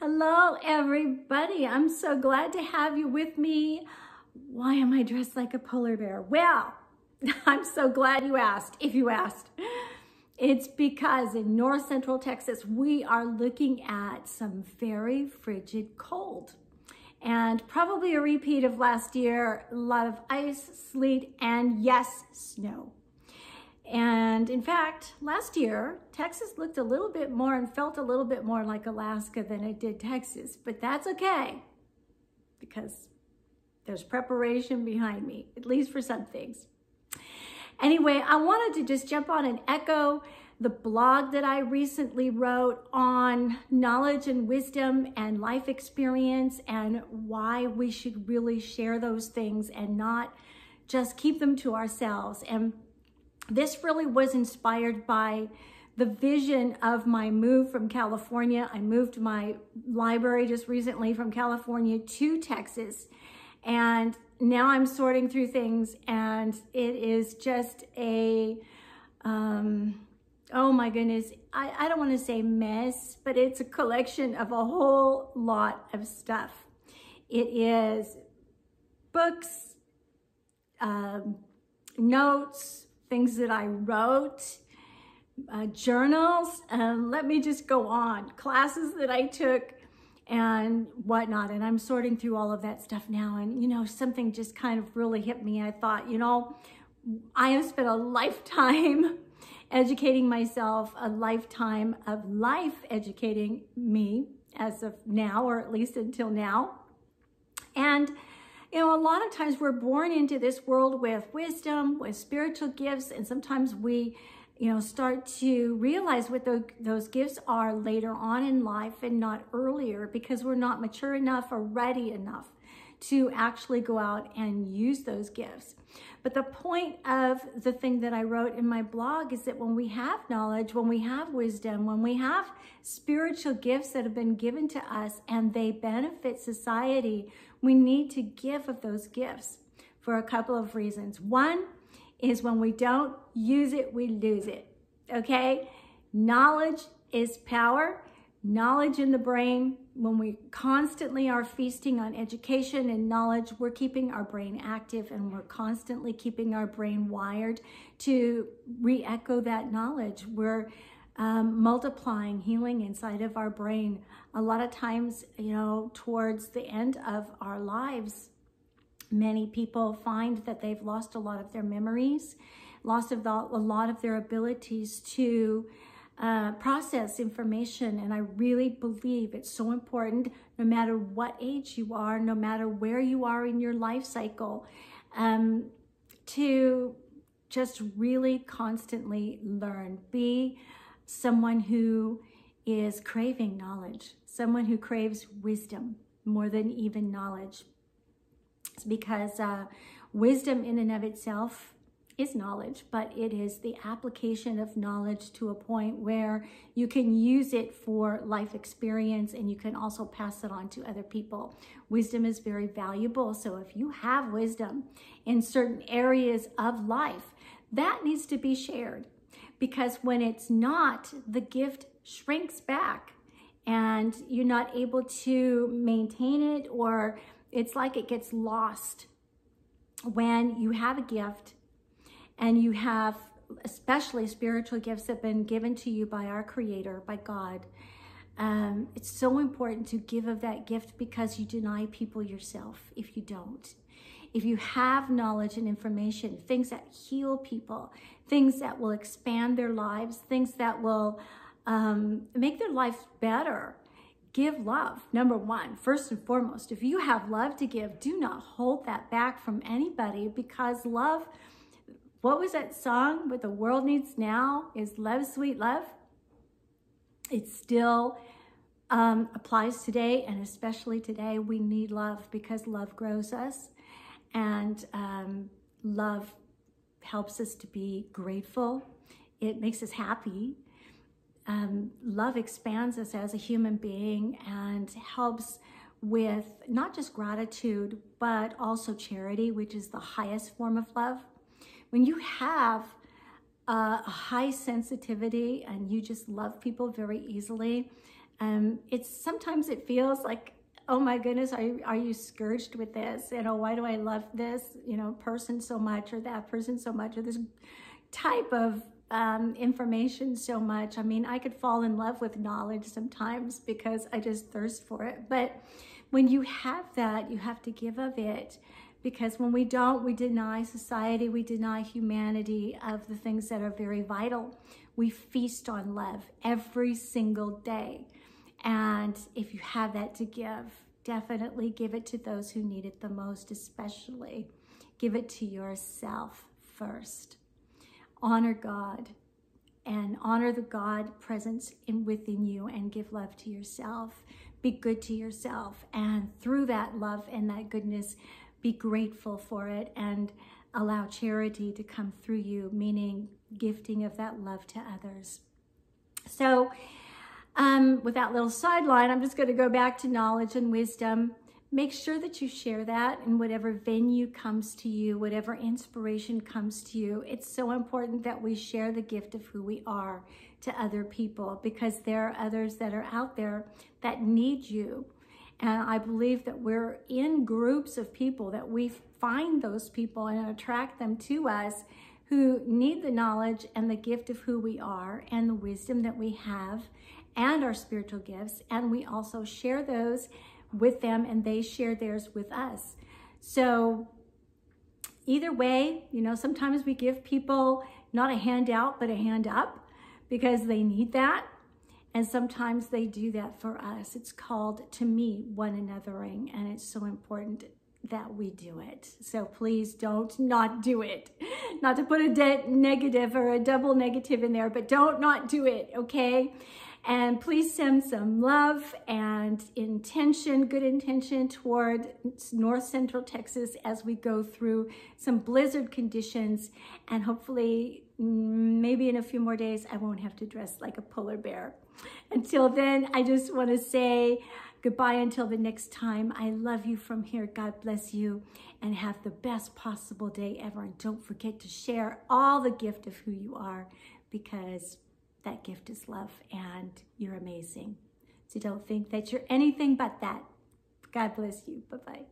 Hello, everybody. I'm so glad to have you with me. Why am I dressed like a polar bear? Well, I'm so glad you asked, if you asked. It's because in North Central Texas, we are looking at some very frigid cold and probably a repeat of last year, a lot of ice, sleet, and yes, snow. And in fact, last year, Texas looked a little bit more and felt a little bit more like Alaska than it did Texas, but that's okay because there's preparation behind me, at least for some things. Anyway, I wanted to just jump on and echo the blog that I recently wrote on knowledge and wisdom and life experience and why we should really share those things and not just keep them to ourselves. And this really was inspired by the vision of my move from California. I moved my library just recently from California to Texas, and now I'm sorting through things, and it is just a, oh my goodness, I don't want to say mess, but it's a collection of a whole lot of stuff. It is books, notes, things that I wrote, journals, let me just go on, classes that I took and whatnot. And I'm sorting through all of that stuff now. And, you know, something just kind of really hit me. I thought, you know, I have spent a lifetime educating myself, a lifetime of life educating me as of now, or at least until now. And you know, a lot of times we're born into this world with wisdom, with spiritual gifts, and sometimes we, you know, start to realize what those gifts are later on in life and not earlier because we're not mature enough or ready enough to actually go out and use those gifts. But the point of the thing that I wrote in my blog is that when we have knowledge, when we have wisdom, when we have spiritual gifts that have been given to us and they benefit society, we need to give of those gifts for a couple of reasons. One is when we don't use it, we lose it, okay? Knowledge is power, knowledge in the brain. When we constantly are feasting on education and knowledge, we're keeping our brain active and we're constantly keeping our brain wired to re-echo that knowledge. We're multiplying healing inside of our brain. A lot of times, you know, towards the end of our lives, many people find that they've lost a lot of their memories, lost a lot of their abilities to process information. And I really believe it's so important, no matter what age you are, no matter where you are in your life cycle, to just really constantly learn. Be someone who is craving knowledge, someone who craves wisdom more than even knowledge. It's because wisdom in and of itself is knowledge, but it is the application of knowledge to a point where you can use it for life experience and you can also pass it on to other people. Wisdom is very valuable. So if you have wisdom in certain areas of life, that needs to be shared. Because when it's not, the gift shrinks back and you're not able to maintain it, or it's like it gets lost. When you have a gift and you have especially spiritual gifts that have been given to you by our Creator, by God, it's so important to give of that gift because you deny people yourself if you don't. If you have knowledge and information, things that heal people, things that will expand their lives, things that will make their life better, give love. Number one, first and foremost, if you have love to give, do not hold that back from anybody, because love, what was that song, What the World Needs Now is Love, Sweet Love? It still applies today, and especially today, we need love because love grows us. And love helps us to be grateful. It makes us happy. Love expands us as a human being and helps with not just gratitude, but also charity, which is the highest form of love. When you have a high sensitivity and you just love people very easily, It's sometimes it feels like, oh my goodness, are you scourged with this? You know, why do I love this, you know, person so much, or that person so much, or this type of information so much? I mean, I could fall in love with knowledge sometimes because I just thirst for it. But when you have that, you have to give of it, because when we don't, we deny society, we deny humanity of the things that are very vital. We feast on love every single day. And if you have that to give, definitely give it to those who need it the most, especially. Give it to yourself first. Honor God and honor the God presence within you, and give love to yourself. Be good to yourself, and through that love and that goodness, be grateful for it and allow charity to come through you, meaning gifting of that love to others. So with that little sideline, I'm just going to go back to knowledge and wisdom. Make sure that you share that in whatever venue comes to you, whatever inspiration comes to you. It's so important that we share the gift of who we are to other people, because there are others that are out there that need you. And I believe that we're in groups of people that we find those people and attract them to us who need the knowledge and the gift of who we are and the wisdom that we have and our spiritual gifts. And we also share those with them, and they share theirs with us. So either way, you know, sometimes we give people not a handout, but a hand up, because they need that. And sometimes they do that for us. It's called, to me, one anothering, and it's so important that we do it. So please don't not do it. Not to put a negative or a double negative in there, but don't not do it, okay? And please send some love and intention, good intention, toward North Central Texas as we go through some blizzard conditions. And hopefully, maybe in a few more days, I won't have to dress like a polar bear. Until then, I just want to say goodbye until the next time. I love you from here. God bless you, and have the best possible day ever. And don't forget to share all the gift of who you are, because that gift is love, and you're amazing. So don't think that you're anything but that. God bless you. Bye-bye.